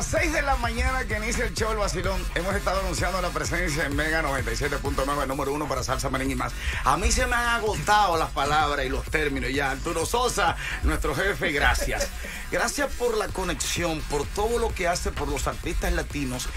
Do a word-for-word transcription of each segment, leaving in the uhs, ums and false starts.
las seis de la mañana que inicia el show El Vacilón, hemos estado anunciando la presencia en Mega noventa y siete punto nueve, número uno para salsa, merengue y más. A mí se me han agotado las palabras y los términos. Ya, Arturo Sosa, nuestro jefe, gracias. Gracias por la conexión, por todo lo que hace por los artistas latinos.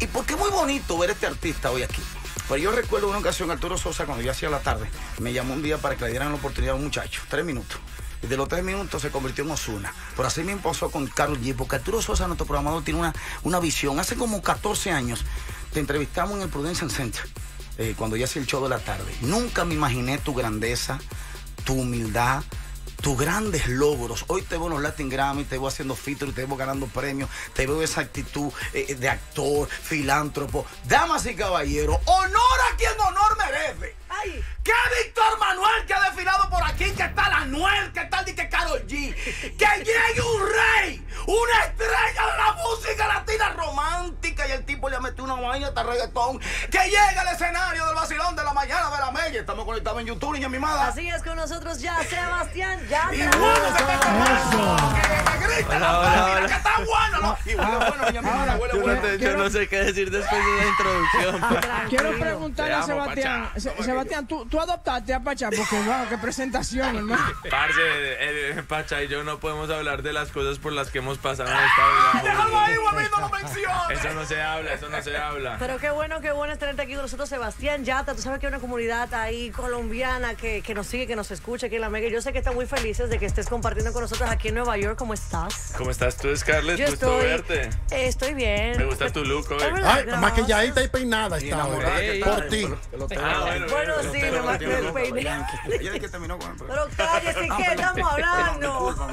Y porque es muy bonito ver a este artista hoy aquí. Pero yo recuerdo una ocasión, Arturo Sosa, cuando yo hacía la tarde, me llamó un día para que le dieran la oportunidad a un muchacho, tres minutos. Y de los tres minutos se convirtió en Ozuna. Por así mismo pasó con Karol G, porque Arturo Sosa, nuestro programador, tiene una, una visión. Hace como catorce años te entrevistamos en el Prudential Center, eh, cuando ya hacía el show de la tarde. Nunca me imaginé tu grandeza, tu humildad, tus grandes logros. Hoy te veo en los Latin Grammy, te veo haciendo feature, te veo ganando premios, te veo esa actitud eh, de actor, filántropo. Damas y caballeros, honor a quien honor merece. Ay. ¡Qué Víctor Manuel que ha desfilado por aquí! ¿Qué tal Anuel? ¿Qué tal que Karol G? ¡Que llegue un rey! ¡Una estrella de la música latina romántica! Y el tipo le ha metido una vaina hasta reggaetón. ¡Que llegue al escenario del Vacilón de la Mañana de la Mega! Estamos conectados en YouTube, niña mimada. Así es, con nosotros ya Sebastián Yatra. ¡Y bueno, que está bueno! ¡Que grita la página! ¡Que está bueno! ¡Y bueno, bueno, niña mimada! ¡Huele, huele! Yo no sé qué decir después de la introducción. Quiero preguntarle a Sebastián. Sebastián, tú... Tú adoptaste a Pachá, porque wow, qué presentación, hermano. Parce, el, el Pachá y yo no podemos hablar de las cosas por las que hemos pasado en esta vida. ¡Déjalo ahí, guapito, no lo menciones! Eso no se habla, eso no se habla. Pero qué bueno, qué bueno es tenerte aquí con nosotros, Sebastián Yatra. Tú sabes que hay una comunidad ahí colombiana que, que nos sigue, que nos escucha aquí en la Mega. Y yo sé que están muy felices de que estés compartiendo con nosotros aquí en Nueva York. ¿Cómo estás? ¿Cómo estás tú, Scarlett? Yo estoy, verte. Eh, estoy bien. Me gusta me, tu look hoy. Ay, maquilladita y peinada. Sí, está, hey, por ti. Ah, bueno, bueno, bueno, sí. Pero cállese, ¿qué estamos hablando?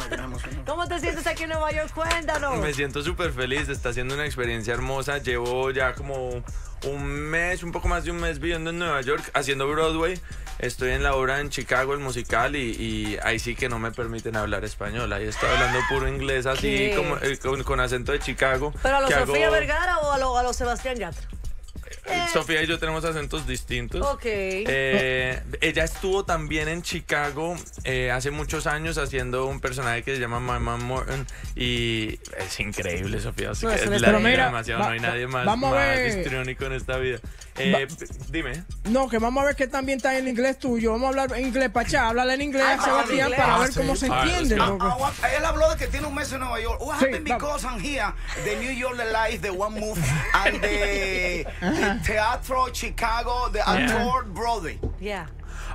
¿Cómo te sientes aquí en Nueva York? Cuéntanos. Me siento súper feliz, está siendo una experiencia hermosa. Llevo ya como un mes, un poco más de un mes viviendo en Nueva York, haciendo Broadway. Estoy en la obra en Chicago, el musical, y, y ahí sí que no me permiten hablar español. Ahí estoy hablando puro inglés, así como, eh, con, con acento de Chicago. ¿Pero a los Sofía hago... Vergara o a los lo Sebastián Yatra? Eh. Sofía y yo tenemos acentos distintos. Ok. Eh, ella estuvo también en Chicago eh, hace muchos años haciendo un personaje que se llama My Mom Morton. Y es increíble, Sofía. No, es la pero mira, demasiado. Va, no hay nadie más, vamos a más ver. histriónico en esta vida. Eh, dime. No, que vamos a ver qué también está en inglés tuyo. Vamos a hablar en inglés, Pachá. Háblale en inglés a Sebastián para ver cómo se entiende. Él habló de que tiene un mes en Nueva York. What happened because I'm here? The New York, the life, the one move, and the Teatro Chicago, the actor Broadway. Yeah.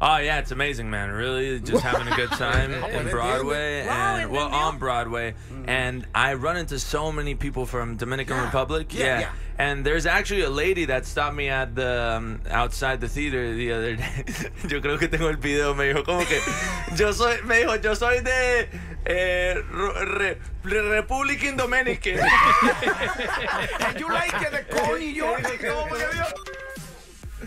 Oh yeah, it's amazing, man. Really, just having a good time in Broadway and well on Broadway. And I run into so many people from Dominican yeah. Republic. Yeah. yeah. yeah. And there's actually a lady that stopped me at the um, outside the theater the other day. Yo creo que tengo el video. Me dijo como que yo soy. Me dijo yo soy de eh, re, re, Republican Dominican. And you like the corny York?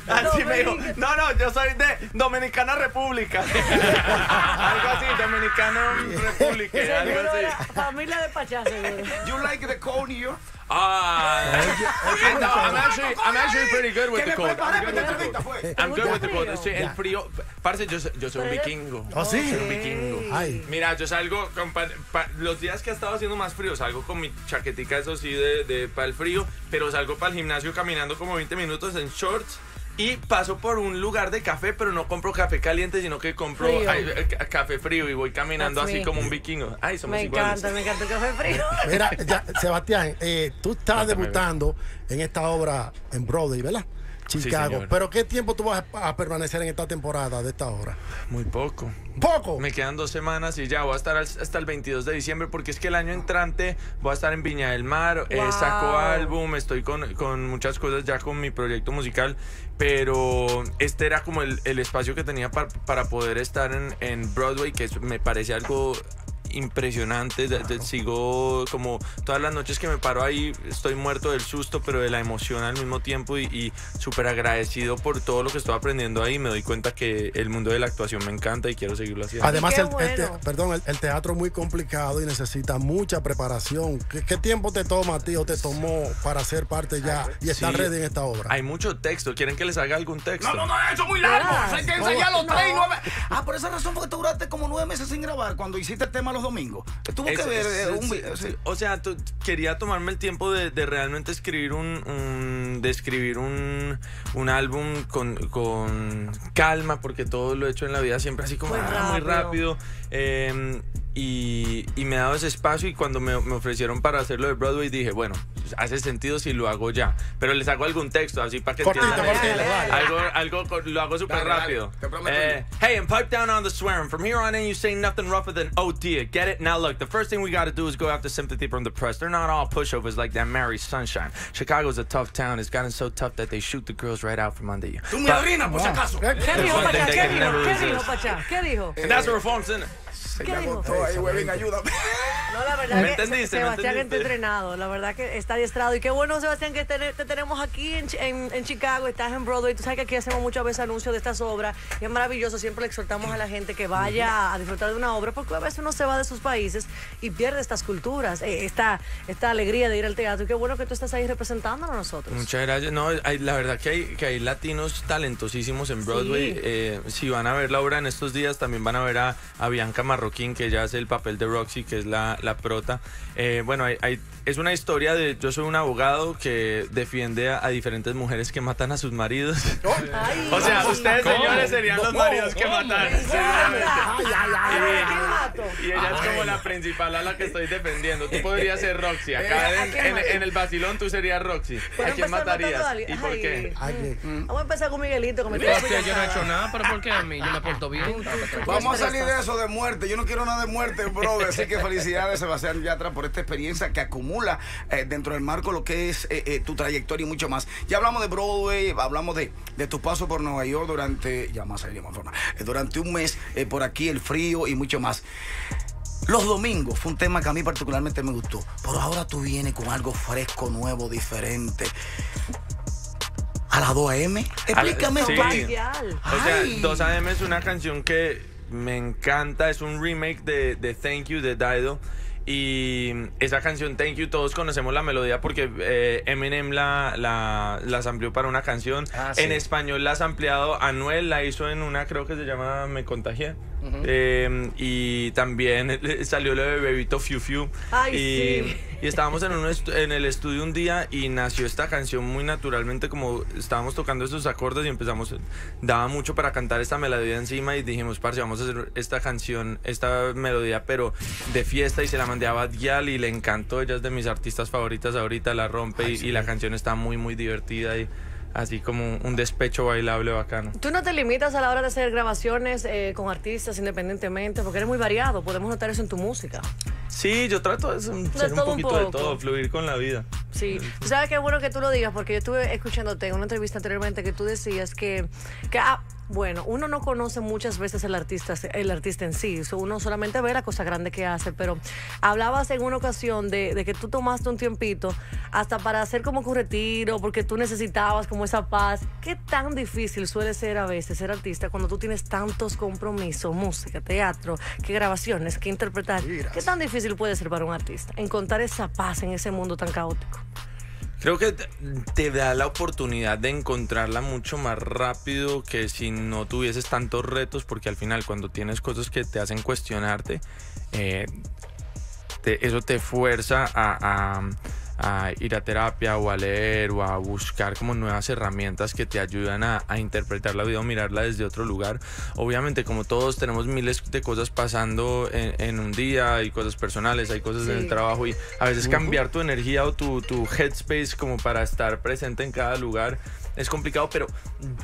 Así me dijo, no, no, yo soy de Dominicana República. Algo así, Dominicano República. Algo así. Familia de Pachá, seguro. You like the cold New York? Ah, uh, no, I'm actually, I'm actually pretty good with the cold. I'm good with the cold. Sí, el frío. Parce, yo, yo soy un vikingo. ¿Ah, sí? Soy un vikingo. Ay. Mira, yo salgo, con pa, pa, los días que ha estado haciendo más frío, salgo con mi chaquetica, eso sí, de, de para el frío, pero salgo para el gimnasio caminando como veinte minutos en shorts. Y paso por un lugar de café, pero no compro café caliente, sino que compro frío. Ay, café frío y voy caminando That's así me. como un vikingo. Ay, somos me iguales. Me encanta, me encanta el café frío. Mira, ya, Sebastián, eh, tú estás Mátame, debutando en esta obra en Broadway, ¿verdad? Chicago. Sí, pero ¿qué tiempo tú vas a permanecer en esta temporada de esta obra? Muy poco. ¿Poco? Me quedan dos semanas y ya voy a estar al, hasta el veintidós de diciembre, porque es que el año entrante voy a estar en Viña del Mar, wow. eh, saco álbum, estoy con, con muchas cosas ya con mi proyecto musical, pero este era como el, el espacio que tenía pa, para poder estar en, en Broadway, que me parece algo impresionante. Claro. Sigo como todas las noches que me paro ahí estoy muerto del susto, pero de la emoción al mismo tiempo, y, y súper agradecido por todo lo que estoy aprendiendo ahí. Me doy cuenta que el mundo de la actuación me encanta y quiero seguirlo haciendo. Además el, bueno. el, te, perdón, el, el teatro es muy complicado y necesita mucha preparación. ¿Qué, qué tiempo te toma a ti o te tomó para ser parte ya y estar sí, ready en esta obra? Hay mucho texto. ¿Quieren que les haga algún texto? No, no, no, eso es muy largo. Hay que ensayar los tres y nueve. Ah, por esa razón porque tú duraste como nueve meses sin grabar cuando hiciste el tema los domingos. Tuvo es, que ver es, un video. Sí, sí. O sea, quería tomarme el tiempo de, de realmente escribir un, un de escribir un, un álbum con, con calma, porque todo lo he hecho en la vida siempre así como muy rápido. Muy rápido. Eh, Y, y me he dado ese espacio, y cuando me, me ofrecieron para hacerlo de Broadway dije, bueno, hace sentido si lo hago ya, pero les hago algún texto así para que cortito, entiendan cortito, vale. algo, algo, lo hago súper rápido. eh, Hey, and pipe down on the swearing. From here on in you say nothing rougher than oh dear. Get it? Now look, the first thing we gotta do is go after sympathy from the press. They're not all pushovers like that Mary Sunshine. Chicago's a tough town. It's gotten so tough that they shoot the girls right out from under you. Tú me orina, por si acaso. ¿Qué dijo para allá? ¿Qué dijo para allá? ¿Qué dijo? And that's what reform's in it. Se ¿Qué dijo? Ahí, huevín, ayúdame. No, la verdad ¿Me que entendiste, Sebastián, ¿me entendiste? Está entrenado, la verdad que está adiestrado. Y qué bueno, Sebastián, que te, te tenemos aquí en, en, en Chicago, estás en Broadway. Tú sabes que aquí hacemos muchas veces anuncios de estas obras y es maravilloso, siempre le exhortamos a la gente que vaya a disfrutar de una obra, porque a veces uno se va de sus países y pierde estas culturas, esta, esta alegría de ir al teatro. Y qué bueno que tú estás ahí representándonos a nosotros. Muchas gracias. No, hay, la verdad que hay, que hay latinos talentosísimos en Broadway. Sí. Eh, si van a ver la obra en estos días, también van a ver a, a Bianca Marroquín, que ella hace el papel de Roxy, que es la, la prota. Eh, bueno, hay, hay, es una historia de yo soy un abogado que defiende a, a diferentes mujeres que matan a sus maridos. Ay, o sea, ustedes, ¿cómo? Señores, serían los maridos que matan. Y ella es como la principal a la que estoy defendiendo. Tú podrías ser Roxy. Acá en, en, en el vacilón tú serías Roxy. ¿A quién matarías? ¿Y por qué? Vamos a empezar con Miguelito. Con mi no, usted, yo no he hecho nada, pero ¿por qué a mí? Yo me porto bien. Vamos a salir de eso de muerte. Yo no quiero nada de muerte, brother. Así que felicidades, Sebastián Yatra, por esta experiencia que acumula eh, dentro del marco lo que es eh, eh, tu trayectoria y mucho más. Ya hablamos de Broadway, hablamos de, de tu paso por Nueva York durante, ya más serio, más forma, eh, durante un mes, eh, por aquí, el frío y mucho más. Los domingos fue un tema que a mí particularmente me gustó, pero ahora tú vienes con algo fresco, nuevo, diferente. A las dos a m Explícame. La, sí. Backyard. O sea, dos a m es una canción que me encanta, es un remake de, de Thank You de Dido. Y esa canción Thank You, todos conocemos la melodía porque eh, Eminem la, la, las amplió para una canción. Ah, sí. En español la has ampliado, Anuel la hizo en una, creo que se llama Me Contagié. Uh-huh. eh, y también salió lo de Bebito Fiu Fiu. Ay, y, sí. Y estábamos en, un en el estudio un día y nació esta canción muy naturalmente, como estábamos tocando esos acordes y empezamos, daba mucho para cantar esta melodía encima y dijimos, parce, vamos a hacer esta canción, esta melodía, pero de fiesta, y se la mandé a Bad Gyal y le encantó. Ella es de mis artistas favoritas ahorita, la rompe. Ay, y, sí. Y la canción está muy, muy divertida y así como un despecho bailable bacano. ¿Tú no te limitas a la hora de hacer grabaciones eh, con artistas independientemente? Porque eres muy variado, podemos notar eso en tu música. Sí, yo trato de ser un poquito un de todo, fluir con la vida. Sí, tú sabes que es bueno que tú lo digas, porque yo estuve escuchándote en una entrevista anteriormente que tú decías que... que ah, bueno, uno no conoce muchas veces el artista, el artista en sí, uno solamente ve la cosa grande que hace, pero hablabas en una ocasión de, de que tú tomaste un tiempito hasta para hacer como un retiro, porque tú necesitabas como esa paz. ¿Qué tan difícil suele ser a veces ser artista cuando tú tienes tantos compromisos, música, teatro, qué grabaciones, qué interpretar? Mira. ¿Qué tan difícil puede ser para un artista encontrar esa paz en ese mundo tan caótico? Creo que te da la oportunidad de encontrarla mucho más rápido que si no tuvieses tantos retos, porque al final cuando tienes cosas que te hacen cuestionarte, eh, te, eso te fuerza a, a, a ir a terapia o a leer o a buscar como nuevas herramientas que te ayudan a, a interpretar la vida o mirarla desde otro lugar. Obviamente, como todos, tenemos miles de cosas pasando en, en un día, hay cosas personales, hay cosas, sí, en el trabajo, y a veces cambiar tu energía o tu, tu headspace como para estar presente en cada lugar es complicado, pero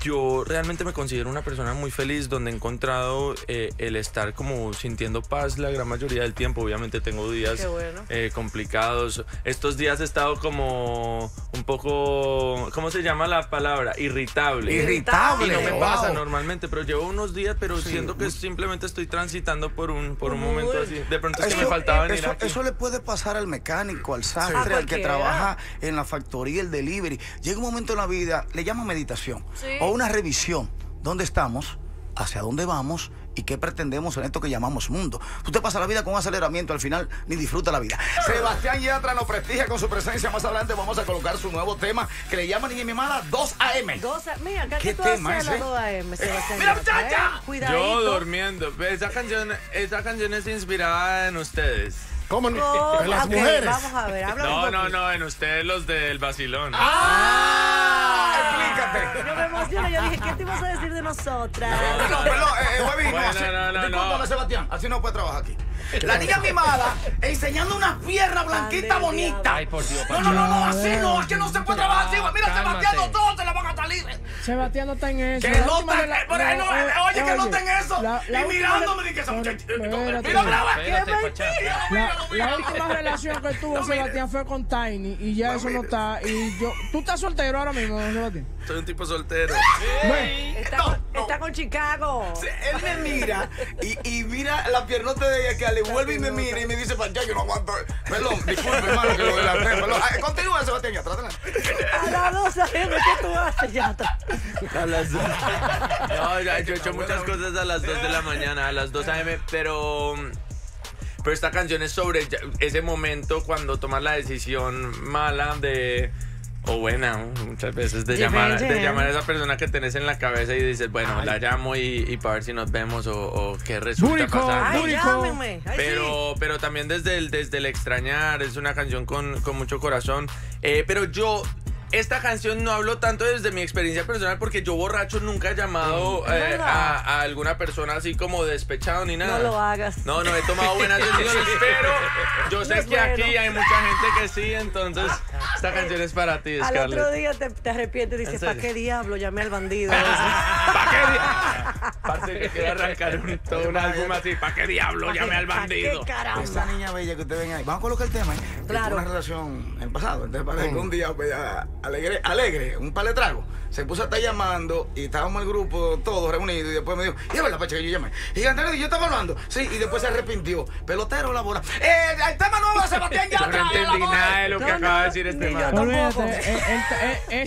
yo realmente me considero una persona muy feliz donde he encontrado eh, el estar como sintiendo paz la gran mayoría del tiempo. Obviamente tengo días, bueno, eh, complicados. Estos días he estado como un poco, ¿cómo se llama la palabra? Irritable. Irritable. Y no me pasa, wow, normalmente, pero llevo unos días, pero sí, siento que simplemente estoy transitando por un, por un momento así. De pronto es eso, que me faltaba venir eso, aquí. Eso le puede pasar al mecánico, al sastre, sí, al que trabaja en la factoría, el delivery. Llega un momento en la vida, le llamo meditación, sí, o una revisión. ¿Dónde estamos? hacia dónde vamos y qué pretendemos en esto que llamamos mundo. Usted pasa la vida con un aceleramiento, al final ni disfruta la vida. Sebastián Yatra nos prestigia con su presencia. Más adelante vamos a colocar su nuevo tema que le llaman ni mi mala dos A M. Mira, ¿qué, ¿Qué tema es? dos A M, Sebastián. ¡Mira, muchacha! Yo durmiendo. Esa canción, esa canción es inspirada en ustedes. ¿Cómo? Oh, en las okay, mujeres. Vamos a ver, no, no, no, en ustedes los del vacilón. ¡Ah! ah explícate. No me emociono, yo dije, ¿qué te ibas a decir de nosotras? No, no, no, perdón, eh, Webby, bueno, no, no, no, discúlpame, no. Sebastián, así no puede trabajar aquí. La niña mimada enseñando unas piernas blanquitas bonitas. Ay, por Dios, no, no, no, no, así no, es que no se puede trabajar así. Mira, cálmate. Sebastián, todos se la van a salir. Sebastián no está en eso. Que no está en eso. Oye, que no está en eso. Y mirándome, dije, esa muchacha. Mira, mira, la última relación que tuvo Sebastián fue con Tainy y ya eso no está. Y yo, tú estás soltero ahora mismo, Sebastián. Soy un tipo soltero. Está con Chicago. Él me mira y mira la piernota de que le vuelve y me mira y me dice, ya yo no aguanto. Perdón, disculpe, hermano, que lo delaté. Perdón. Continúa, Sebastián Yatra. A las dos sabemos qué tú haces, Yatra. A las dos. No, yo he hecho muchas cosas a las dos de la mañana, a las dos A M, pero... Pero esta canción es sobre ese momento cuando tomas la decisión mala de... O buena, muchas veces, de llamar, de llamar a esa persona que tenés en la cabeza y dices, bueno, ay, la llamo y, y para ver si nos vemos o, o qué resulta pasando. Pero, pero también desde el, desde el extrañar, es una canción con, con mucho corazón. Eh, pero yo... Esta canción no hablo tanto desde mi experiencia personal porque yo borracho nunca he llamado eh, a, a alguna persona así como despechado ni nada. No lo hagas. No, no, he tomado buenas decisiones, pero yo sé que aquí hay mucha gente que sí, entonces esta canción es para ti, Scarlett. Al otro día te, te arrepientes y dices, ¿para qué diablo llamé al bandido? ¿Para qué diablo? Parce, que quiero arrancar un, todo un álbum así, ¿para qué diablo pa llamé al bandido? Qué esa niña bella que ustedes ven ahí. Vamos a colocar el tema, ¿eh? Claro. Una relación en pasado, entonces para que un día... Pues, ya, Alegre, alegre, un par de tragos. Se puso a estar llamando y estábamos el grupo todos reunidos. Y después me dijo, llévala, pacha, que yo llamé. Y Antonio, yo estaba hablando. Sí, y después se arrepintió. Pelotero, la bola. Eh, el tema nuevo, Sebastián Yatra. Yo no entendí nada de lo que acaba de decir este man.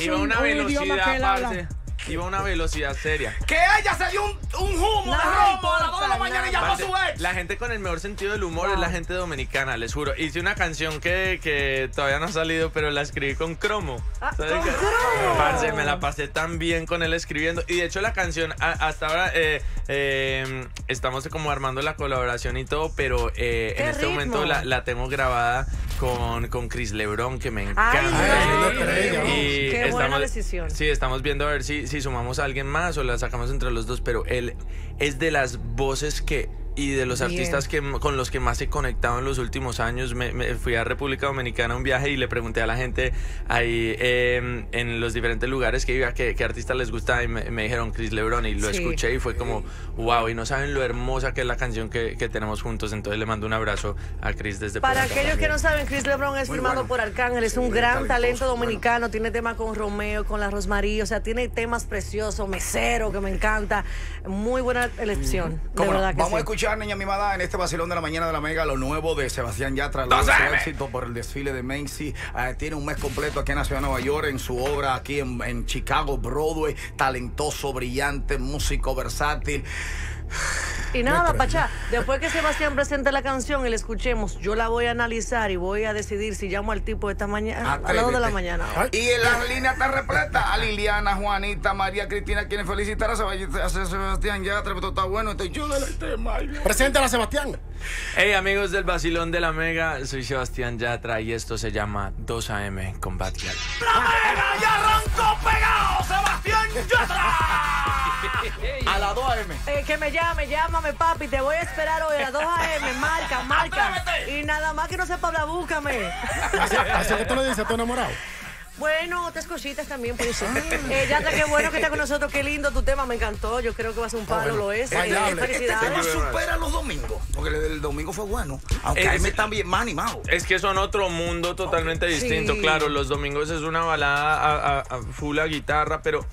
Iba a una velocidad, parce. Iba a una velocidad seria. Que ella se dio un, un humo de rombo a las dos de la mañana y llamó a su ex. La gente con el mejor sentido del humor es la gente dominicana, les juro. Hice una canción que, que todavía no ha salido, pero la escribí con cromo. Ah, ¿con cromo? Parce, me la pasé tan bien con él escribiendo. Y de hecho la canción, a, hasta ahora eh, eh, estamos como armando la colaboración y todo, pero eh, en este ritmo? momento la, la tengo grabada con, con Chris Lebrón, que me encanta. Ay, ay, y qué estamos, buena decisión. Sí, estamos viendo a ver si... si sumamos a alguien más o la sacamos entre los dos, pero él es de las voces que y de los Bien. artistas que, con los que más he conectado en los últimos años. Me, me fui a República Dominicana a un viaje y le pregunté a la gente ahí eh, en los diferentes lugares que iba qué artista les gustaba y me, me dijeron Chris Lebrón y lo sí. escuché y fue como wow, y no saben lo hermosa que es la canción que, que tenemos juntos. Entonces le mando un abrazo a Chris desde Para Puerto aquellos que no saben, Chris Lebrón es Muy firmado bueno. por Arcángel, es sí, un gran talento dominicano, bueno. tiene temas con Romeo, con la Rosmarie, o sea, tiene temas preciosos, mesero, que me encanta. Muy buena elección, de verdad no? que Vamos sí. a escuchar Niña mimada en este vacilón de la mañana de la Mega, lo nuevo de Sebastián Yatra, luego su éxito por el desfile de Macy. Eh, tiene un mes completo aquí en la ciudad de Nueva York, en su obra aquí en, en Chicago, Broadway. Talentoso, brillante, músico versátil. Y nada, Pachá, después que Sebastián presente la canción y la escuchemos, yo la voy a analizar y voy a decidir si llamo al tipo esta mañana Atrévete. a las dos de la mañana. Y en las líneas está repleta a Liliana, Juanita, María, Cristina, quieren felicitar a Sebastián Yatra, pero está bueno, estoy yo del tema. Preséntala, Sebastián. Hey, amigos del Vacilón de la Mega, soy Sebastián Yatra y esto se llama dos A M con Bad Gyal. ¡La Mega ya arrancó pegado, Sebastián Yatra! A las dos A M Eh, que me llame, llámame, papi. Te voy a esperar hoy a las dos A M Marca, marca. Atrévete. Y nada más que no sepa hablar, búscame. Así, así que tú le dices, ¿estás enamorado? Bueno, otras cositas también, por eso. Eh, Yatra, qué bueno que está con nosotros, qué lindo tu tema, me encantó. Yo creo que va a ser un palo, ah, bueno. lo es. Eh, felicidades. Este tema supera los domingos, porque el, el domingo fue bueno, aunque ahí me están bien más animados. Es que son otro mundo totalmente okay. distinto, sí. claro. Los domingos es una balada a, a, a full a guitarra, pero...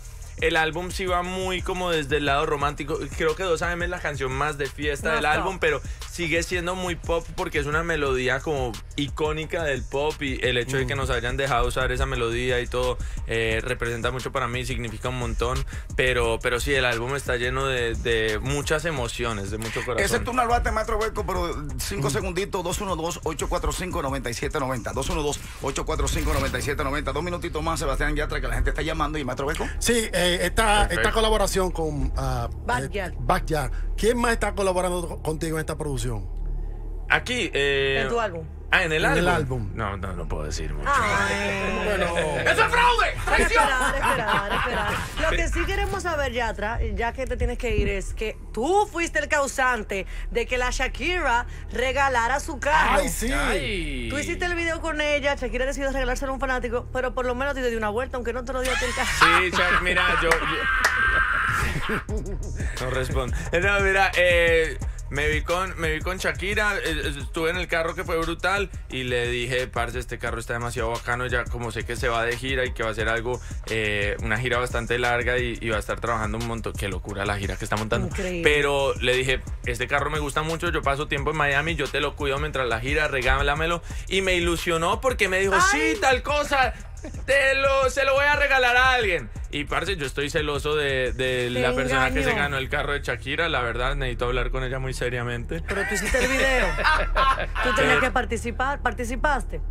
el álbum sí va muy como desde el lado romántico. Creo que Dos A M es la canción más de fiesta no, del no. álbum, pero sigue siendo muy pop porque es una melodía como icónica del pop, y el hecho mm. de que nos hayan dejado usar esa melodía y todo eh, representa mucho para mí, significa un montón. Pero, pero sí, el álbum está lleno de, de muchas emociones, de mucho corazón. Ese tú no lo haces, maestro Hueco, pero cinco mm. segunditos, dos uno dos, ocho cuatro cinco, nueve siete nueve cero. dos uno dos, ocho cuatro cinco, nueve siete nueve cero. Dos minutitos más, Sebastián Yatra, que la gente está llamando. Y maestro Hueco. Sí, eh, esta, esta colaboración con uh, Backyard. Eh, Backyard. ¿Quién más está colaborando contigo en esta producción? Aquí. Eh... En tu álbum. Ah, en el, ¿En álbum? el álbum. No, no, no puedo decir mucho. Ay, bueno. ¡Eso es fraude! ¡Traición! Esperar, esperar, esperar. Lo que sí queremos saber, Yatra, ya que te tienes que ir, es que tú fuiste el causante de que la Shakira regalara su carro. ¡Ay, sí! Ay. Tú hiciste el video con ella, Shakira decidió regalárselo a un fanático, pero por lo menos te dio una vuelta, aunque no te lo dio a ti el carro. Sí, Shakira, mira, yo... yo... No respondo. No, mira, eh... Me vi con, me vi con Shakira, estuve en el carro, que fue brutal, y le dije, parce, este carro está demasiado bacano, ya como sé que se va de gira y que va a ser algo, eh, una gira bastante larga y, y va a estar trabajando un montón. Qué locura la gira que está montando. Increíble. Pero le dije, este carro me gusta mucho, yo paso tiempo en Miami, yo te lo cuido mientras la gira, regálamelo. Y me ilusionó porque me dijo, ¡ay! Sí, tal cosa. Te lo, se lo voy a regalar a alguien. Y parce, yo estoy celoso de, de la engaño. persona que se ganó el carro de Shakira. La verdad, necesito hablar con ella muy seriamente. Pero tú hiciste el video. Tú tenías que participar, participaste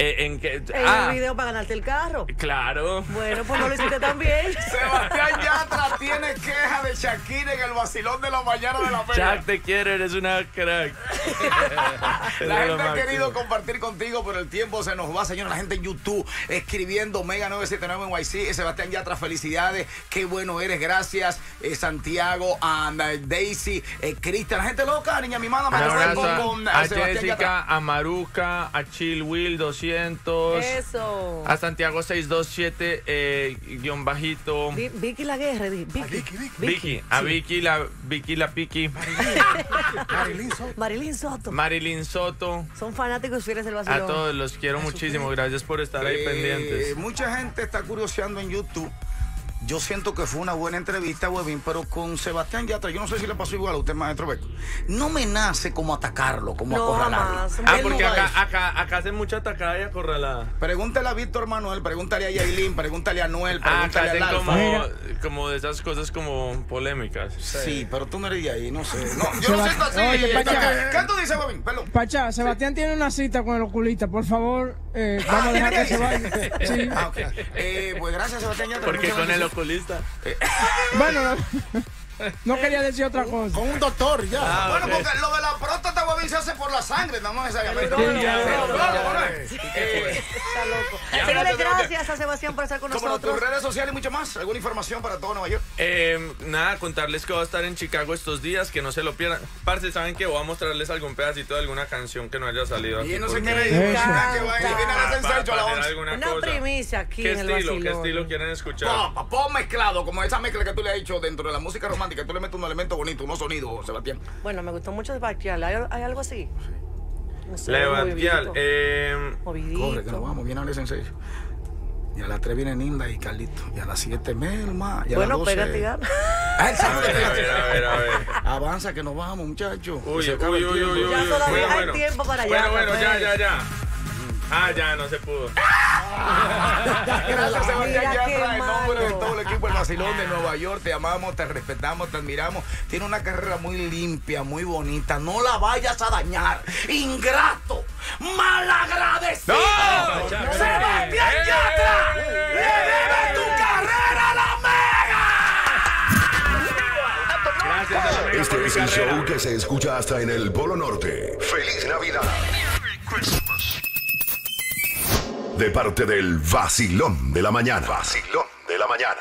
¿En qué? En ah, el video para ganarte el carro. Claro. Bueno, pues no lo hiciste tan bien. Sebastián Yatra tiene queja de Shakira en el vacilón de la mañana de la feria. Shak, te quiero, eres una crack. La gente ha querido compartir contigo, pero el tiempo se nos va, señor. La gente en YouTube escribiendo Mega nueve siete nueve N Y C. Sebastián Yatra, felicidades. Qué bueno eres, gracias. Eh, Santiago, a Daisy, eh, Cristian. La gente loca, niña mimada. Con a Sebastián Jessica, Yatra. A Maruca, a Chill Will, Eso. A Santiago seis dos siete eh, guión bajito. Vi, Vicky la Guerra, Vicky. A Vicky, Vicky. Vicky. A sí. Vicky la Vicky la Piqui. Marilyn Soto. Marilyn Soto. Marilyn Soto. Son fanáticos fieles del vacilón. A todos los quiero Eso muchísimo. Que... Gracias por estar eh, ahí pendientes. Mucha gente está curioseando en YouTube. Yo siento que fue una buena entrevista, Webin, pero con Sebastián Yatra, yo no sé si le pasó igual a usted, maestro Beco. No me nace como atacarlo, como no, acorralarlo. Más. Ah, porque no acá, acá, acá hacen mucha atacada y acorralada. Pregúntale a Víctor Manuel, pregúntale a Yailin, pregúntale a Noel, pregúntale ah, acá a Alfa. Como, como de esas cosas como polémicas. Sí, sí, pero tú no eres de ahí, no sé. No, yo no siento así. Oye, Pachá, ¿qué tú dices, Webin? Pachá, Sebastián sí. tiene una cita con el oculista, por favor, eh, vamos ah, a dejar que se vaya. Sí. Ah, okay. eh, pues gracias, Sebastián Yatra. Porque con el Colista. Bueno, no, no quería decir otra cosa. Con un doctor ya. Ah, bueno, okay. porque lo de la próstata, Bobby, se hace por la sangre, no necesariamente. Está loco. Pero gracias a Sebastián por estar con Como nosotros. Tus redes sociales y mucho más. ¿Alguna información para todo Nueva York? Eh, nada, contarles que voy a estar en Chicago estos días, que no se lo pierdan. Parce, saben que voy a mostrarles algún pedacito de alguna canción que no haya salido. Y no sé qué le digo. Una primicia aquí. ¿Qué estilo? ¿Qué estilo quieren escuchar? Pop mezclado, como esa mezcla que tú le has dicho dentro de la música romántica. Que tú le metes un elemento bonito, unos sonidos, Sebastián. Bueno, me gustó mucho el Backyard. ¿Hay, ¿Hay algo así? Sí. Le Backyard. Eh... Corre, que nos vamos. Viene a la sensei. Y a las tres viene Ninda y Carlito. Y a las siete, Melma. Y a bueno, las doce... pégate, ya. Ah, a ver, a ver, a ver, a ver. Avanza, que nos vamos, muchachos. Uy, uy, uy, uy, uy, uy. Ya todavía bueno, hay bueno. tiempo para allá. Bueno, bueno, ya, ya, ya. Ah, ya, no se pudo. Gracias, Sebastián Yatra, en nombre de todo el equipo El Vacilón de Nueva York. Te amamos, te respetamos, te admiramos. Tiene una carrera muy limpia, muy bonita. No la vayas a dañar. Ingrato, malagradecido. No, Sebastián Yatra, eh, eh, eh, le debes tu carrera a la Mega. Gracias, amigo. Este es el show que se escucha hasta en el Polo Norte. ¡Feliz Navidad! Merry Christmas. De parte del Vacilón de la Mañana. Vacilón de la Mañana.